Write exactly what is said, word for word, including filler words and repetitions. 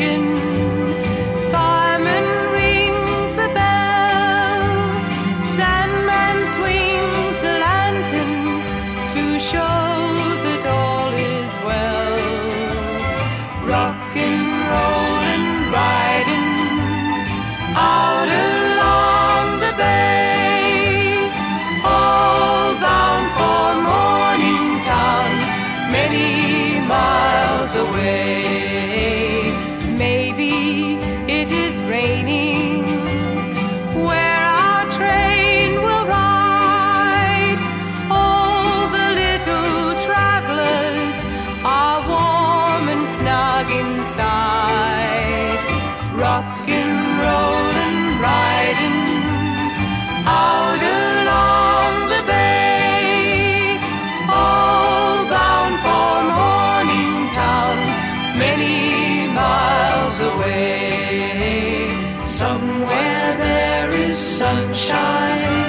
engine. Fireman rings the bell. Sandman swings the lantern to show that all is well. Rock and roll and riding out along the bay, all bound for Morningtown, many miles away. Inside, rock and roll and riding out along the bay, all bound for Morningtown, many miles away. Somewhere there is sunshine.